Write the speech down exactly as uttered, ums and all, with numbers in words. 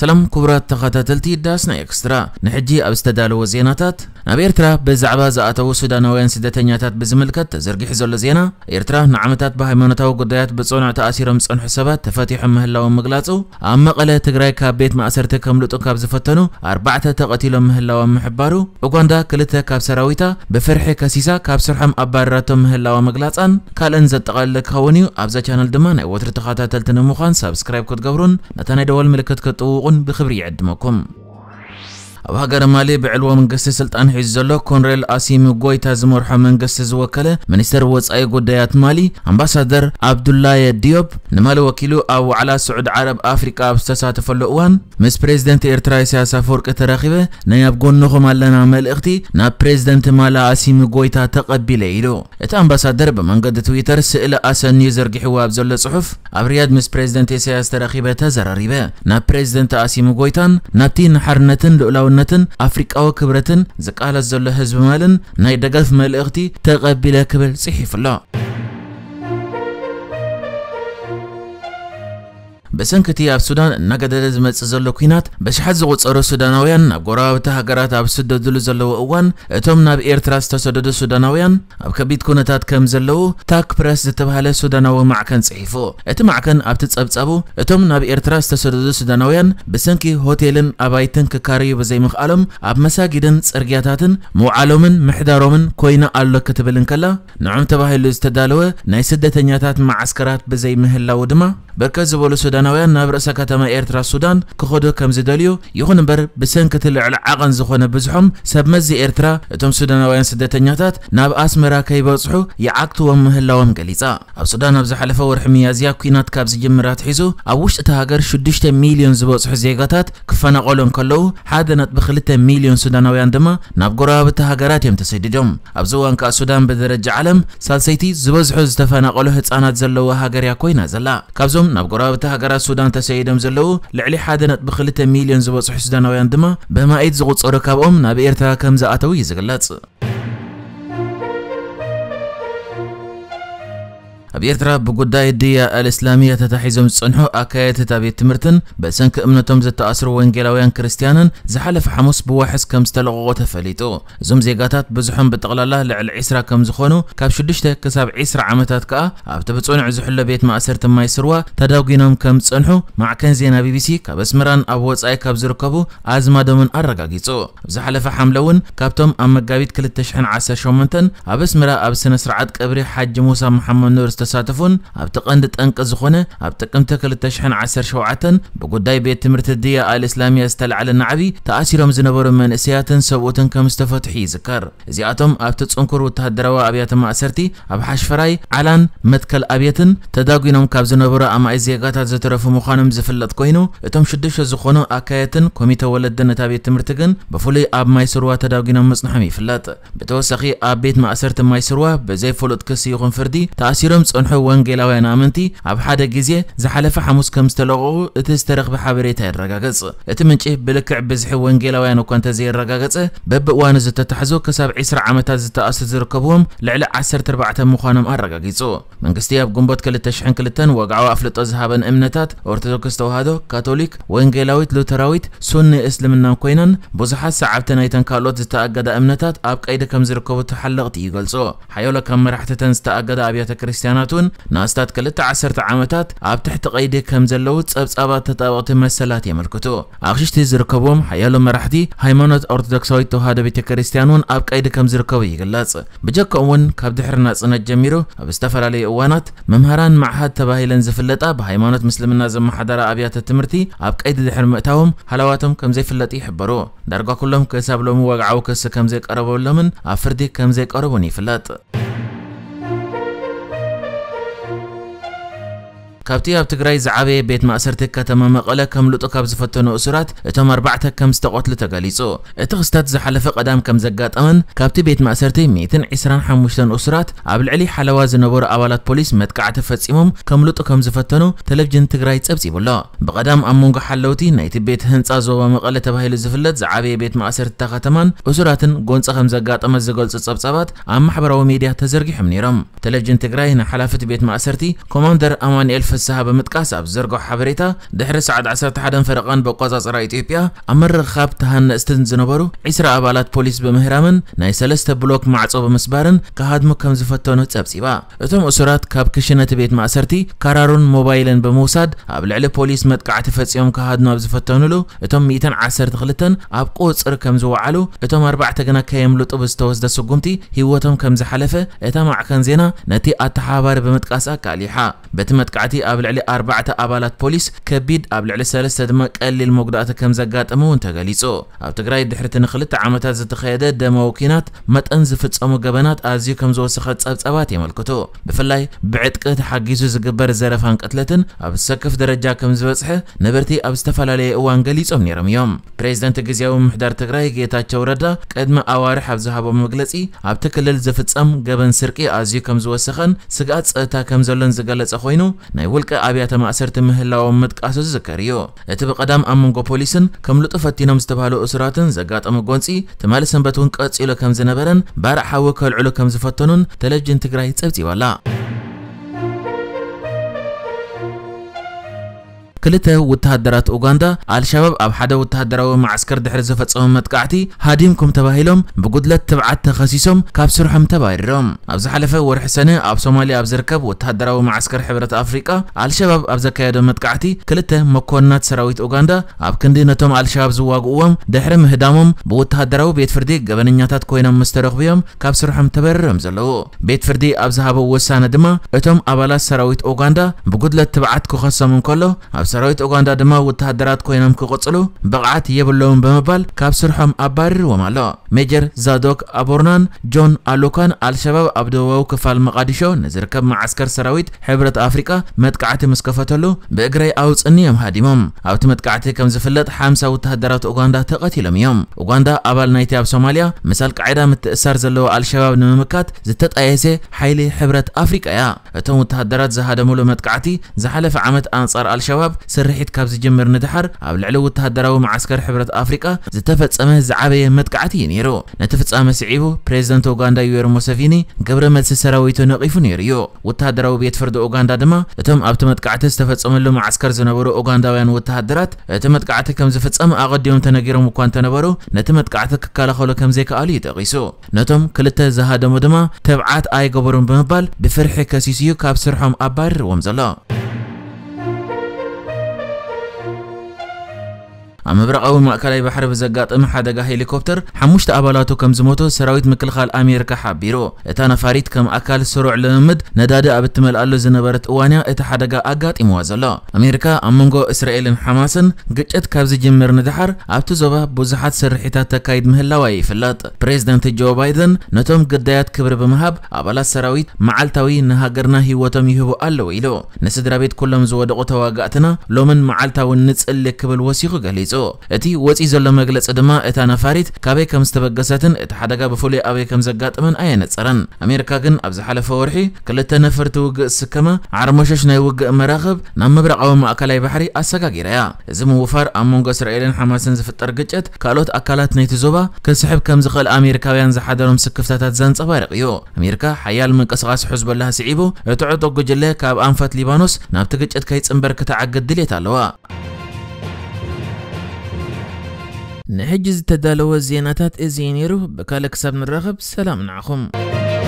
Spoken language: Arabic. سلام كبرات تخاتتلتي داسنا اكسترا نحجي ابستدالو وزيناتات ناب ايرترا بزعبا زاتو سودانويان سدتنياتات بزملكت زرغي حزو لزينا ايرترا نعمتات بهيمانتاو قدايات بصونع تاثيرم صنح سبات تفاتيح مهلاو مغلاصو ام مقله تግራይ ካብ ቤት ማእሰርተ ከምልጡ ካብ ዝፈተኑ ኣርባዕተ ተቐቲሎም ምህላው ምሕባሩ ኡጋንዳ ክልተ ካብ ሰራዊታ በፍርሒ ከሲሳ ካብ ስርሐም ኣባራቶም ምህላው መግላጻን ካልእን ዘጠቓለ ከሆኑ ኣብዛ ቻነል ድማ ናይ ወትር ተኻታተልትን ምዃን ሰብስክራይብ ክትገብሩን ነታናይ ደወል ምልክት ክትጥውቁን ብኽብሪ ይዕድመኩም ኣብ ሃገር ማሊ ብዕልዎ መንግስቲ ስልጣን ሒዝ ዘሎ ኮንሬል ኣሲሙ ጎይታ ዝመርሖ መንግስቲ ዝወከለ ሚኒስተር ወጻኢ ጉዳያት ማሊ ኣምባሳደር ኣብዱላህ ዲዮብ ንማሊ ወኪሉ ኣብ ዋዕላ ስዑድ ዓረብ ኣፍሪቃ ዝተሳተፈሉ እዋን ምስ ፕሬዚደንት ኤርትራ ኢሳያስ ኣፈወርቂ ተራኺበ ናይ ኣብ ጎንኹም ኣለና መልእኽቲ ናብ ፕሬዚደንት ማሊ ኣሲሙ ጎይታ ተቐቢለ ኢሉ እቲ ኣምባሳደር ብመንገዲ ትዊተር ስእለ ኣሰንዩ ዘርጊሕዎ ኣብ ዘሎ ጽሑፍ ኣብ ሪያድ ምስ ፕሬዚደንት ኢሳያስ ተራኺበ ተዘራሪበ ናብ ፕሬዚደንት ኣሲሙ ጎይታን ናብቲ ንሓርነትን ልዑላው نتن أفريقيا وكبرتن زكالة زل حزب مالن ناي دقف ملأختي تقبل كبل صحيف الله. بسنكتي أب السودان نقدر زمت زلوا كينات بس حز قط أرو السودانويان أبقراب تهجرات أب السد دل زلوا أوان اتمنا بإيرتراس تسدد السودانويان أب كبيت كونتات كم زلوا تاك برس تبهله السودانو معكن صحيفو ات معكن أب تتصب تصبو اتمنا بإيرتراس تسدد السودانويان بسنكي هوتيلن أبايتن ككاري وزي مخالم أب مساجدن سرقياتن معلومن محدارومن كوينا الله كتبلن كلا نعم تبهله استدالوا نيسدة تنياتات مع عسكرات بزي مهلا ودما بركز بول السودان نويان نابرسا كتما إيرترا السودان كخدو كمزداليو يخون بر بسنكة العقن زخون بزحم سب مزي إيرترا تم السودان نويان سدتنياتات ناب أسمرا كيبصحو يعقتو ومهلا ومقليصا السودان أبز حلفو ورحمي أزيا كينات كابز جمرات حيزو أوش تهاجر شدشت مليون زبصح زيقاتات كفنا قولن كلو حادنت بخلت مليون سودان نويان دما ناب قراب تهاجرات يم تسيدجم أبزوان كالسودان بدرجة علم سالسيتي زبصح زتفنا قوله تسانات زلوا هاجر يكوينا زلا كابزوم ناب قراب تهاجر السودان تسيدم زلو لعلي حادنت بخلته مليون زبصح سودانويان دما بما ايد زغط صركابهم ناب ايرترا كم زاتو يزغلص أب إيرترا بقداي الدية الإسلامية تتحيزم صنحو أكاية تابيت تمرتن بسنك أمنتم زت أسر وينجلاويان كريستيانن زحلف حمص بواحس كم استلقوا تفليتو زم زيقاتات بزحم بتغلاله لعل عسرة كم زخونو كاب شدشته كساب عسرة عمتات كأ أب تبتصون عزحلة بيت ما أسرت ما يسروا تداوجينهم كم صنحو مع كنزينا بي بي سي كاب اسمران أبوات أي كاب زركبو أزمة دمن أرجعيتو زحلف حملون كابتم أم جابيت كل التشحن عسى شومنتن أب اسمرا أب سنس رعد كبري حج موسى محمد نورست تساتفون أبتقندت أنك زخنة أبتقمتك للتشحن عسر شوعة بقداي بيت تمرت الدية الإسلامية استلعل النعبي تأثيرهم زنبور من إسياتن سوءتن كمستفتحي ذكر زياتهم أبتتسنكر وتهدروا أبيات ما أسرتي أبحش فراي علن متكل أبيتن تداقينهم كاب زنبور أما إزيقات زترف مخانم زفلت كوينو تم شدش زخنة أكايتن كوميتا ولدن تابيت تمرتجن بفولي أب ما يسروا تداقينهم مصنحمي فلات بتوسخي أب بيت ما أسرت ما يسروا بزي فولد كسيقن فردي تأثيرهم صنحو وانجلاويان آمنتي أب حدا جزية زحلف حمص كم استلقوا تسترخ بحبريتها الرجاجز اتمنجه بلكع بزحو وانجلاويان وكانت زي الرجاجز ببقوان زت تحزو كسب عسر عمتات زت أسد ركبهم لعل عسر تربعة مخانم الرجاجزو من قستياب جنبات كل التشحن كلتن وقعوا أفلت أزهابا أمنتات أرثوذكس توهادو كاثوليك وانجلاويت لوتراويت سن إسلام نامكوينن بزحات سعبتنايتن كالوت زت أجد أمنتات أب قيد كم زركبو تحلقت يجلزو حيولا كم رحتتن زت أجد أبيات كريستيانا ناستات كلتا عسرت عامتات أب تحت قيدي كم زلو تصاب صابات تطابقت مسلات يملكتو أخشتي زركبوم حيالو مرحتي هيمانوت أرثوذكساويت توهادو بيت كريستيانون أب قيدي كم زركبو يغلاص بجكون كاب دحرنا صنت جميرو أب استفرالي أوانات ممهران معهد تباهيلن زفلطا بهيمانوت مسلمنا زم حدرا أبيات تمرتي أب قيدي دحر مقتاوم حلاواتهم كم زي فلطي يحبرو درغا كلهم كسابلوم وقعو كس كم زي قربو لمن أفردي كم زي قربوني فلط كابتي أب تقرأي زعبي بيت ما أسرتك كتما مقالة كم لطو كاب زفتنو أسرات اتم أربعة كم استقوت لتقاليسو اتغستات زحلف قدام كم زقات أمن كابتي بيت ما أسرتي ميتن عسران حموشتن أسرات قبل علي حلواز نبور أولاد بوليس متقع تفتسيمهم كم لطو كم زفتنو تلفجن تقرأي تسبسي بالله بقدام أمونغ حلوتي نايت بيت هنس أزوبا مقالة تبهيل زفلت زعبي بيت ما أسرتك كتما أسراتن قونس أخم زقات أمن زقال تسبسابات أم حبرو ميديا تزرقي حمنيرم تلفجن تقرأي هنا حلافة بيت ما أسرتي كوماندر أمان ألف فسها بمتقاس اب زرقو حبريتا دحر سعد عشرة واحد فرقان بقزازرا ايثيوبيا امر خاب تهنستن زنبرو عشرة ابالات بوليس بمهرامن ناي ثلاثة بلوك معصو بمسبارن كهادم كم زفتونو تصبصيبا اتم اسرات كاب كشنت بيت معسرتي كارارون موبايلن بموساد اب لعل بوليس متقع تفصيوم كهادم اب زفتونلو اتم مئة وعشرة اب قوصر كم زوعلو اتم أربعة غنا كيملطو بستوزد سغمتي هيوتم كم زحلفه اتم عكن زينا نتي اتحابر بمتقاس اكاليحا بتمتقعتي اب لعل أربعة ابالات بوليس كبيد اب لعل ثلاثة دم قليل مقداته كم زغاطمون تغليصو اب تغراي دحرتن خلت عامتات زتخيده دموكينات متن زفصمو غبنات ازيو كم زوسخه صبصبات يملكتو بفلاي بعتقه حقيزو زغبر زرفان قتلتن اب سقف درجه كم زبصحه نبرتي اب استفلالي وانغليصو نيرم يوم بريزيدنت غزياو محدار تغراي ጌታቸው ረዳ ቀድመ አዋርሕ ኣብ ዝሃቦ መግለፂ ኣብ ተከለል ዘፍፀም ገበን ስርቂ ኣዝዩ ከም ዝወሰኸን ስጋት ፀታ ከም ዘሎን ዝገለፀ ኮይኑ ናይ ወልቀ ኣብያተ ማእሰርቲ ምህላው መጥቃሱ ዝከርዮ እቲ ብቀዳም ኣብ መንጎ ፖሊስን ከም ልጥፈቲኖም ዝተባሃሉ እስራትን ዘጋጠመ ጎንፂ ተማል ሰንበቱን ቀፂሎ ከም ዝነበረን ባርሕ ሓወከል ዕሉ ከም ዝፈተኑን ተለጅን ትግራይ ፀብፂዋላ كلته وتهدرات اوغاندا الشباب اب حدا وتهدروا مع عسكر دحر زفصوم متقعتي هاديمكم تباهيلهم بقدله تبعت تخسيسهم كاب سرحم تبايرهم اب زحلفه ورح سنه اب صومالي اب زركب وتهدروا مع عسكر حبره افريقيا الشباب اب زكايدو متقعتي كلته مكونات سراويت اوغاندا اب كندينتهم الشباب زواغوهم دحر مهدامهم بوتهدروا بيت فردي غبننياتات كوينم مسترخبيهم كاب سرحم تبررهم زلو بيت فردي اب زهابو وسانه دما اتم ابالات سراويت اوغاندا بقدله تبعت كخصمهم كله سراويت اوغاندا دما وتهدرات كوينم كقصلو بقعات يبلون بمبال كاب سرحم ابارر ومالا ميجر زادوك ابورنان جون الوكان الشباب ابدوو كفال مقاديشو نزركب مع عسكر سراويت حبره افريقيا متقعات مسكفتلو باغري اوصنيهم هاديمم ابت متقعات كم زفلت خمسة وتهدرات اوغاندا تقتلهم يوم اوغاندا ابال نايتي اب صوماليا مثال قاعده متاثر زلو الشباب نممكات زتطايسه حيلي حبره افريقيا اتم وتهدرات زهادملو متقعتي زحلف عمت انصار الشباب سرحيت كابز جمر ندحر اب العلو تهدروا مع عسكر حبره افريقيا زتفصمه زعبيه متقعتي نيرو نتفصمه سعيبو بريزيدنت اوغاندا يوير موسفيني قبر ملس سراويتو نقيفو نيريو وتهدروا بيت فرد اوغاندا دما اتم ابت متقعته استفصملو مع عسكر زنبرو اوغانداويان وتهدرات اتمتقعته كم زفصمه اقديهم تنغيرهم وكان تنبرو نتمتقعته ككالخلو كم زي كالي تقيسو نتم كلته زهادمو دما تبعات اي قبرون بمبال بفرح كاسيسيو كاب سرحم ابار ومزلا امبرقاو ماكالاي بحر بزغاطم حدغا هليكوبتر حمشت ابالاتو كم زموتو سراويت مكلخال امريكا حبيرو اتا نفاريت كم اكال سرع لممد نداده ابت ملالو زنبرت اوانيا اتا حدغا اغاطيموا زلا امريكا امنغو اسرائيلن حماسن غچت كابز جمر ندحر ابت زوبا بوزحات سرحيتات تكايد مهلاوي فلات بريزيدنت جو بايدن نتوم قدايات كبر بمهاب ابالات سراويت معالتاوي نهاغرنا هيوتم يهبو الو يلو نسدرابيت كلهم زودقو تواغاتنا لومن معالتاو نصل كبل وسيخو غلي اتي وصي زله مغلص دما اتا نفاريت كابي كم استبغساتن ات حدغا بفولي ابي كم زغاطمن اينصرن امريكا كن اب زحلفه ورحي كلته نفرت وغ سكما عرمشش ناي وغ مراخب نام مبرقاو ماكلاي بحري اسغاغيريا زم وفر امونغ اسرائيلن حماسن زفطر غچت كالوت اكالات ناي تزوبا كسحب كم زخل امريكاويان زحدرم سكفتات زنصبارقيو امريكا حيال منقصاص حزب الله سعيبو اتعطو غجله كاب انفت ليبانوس نابت غچت كاي صنبركتا عغدليت علوا نحجز تدالو الزيناتات ازينيرو بكالك سبن الرغب سلام نعخم.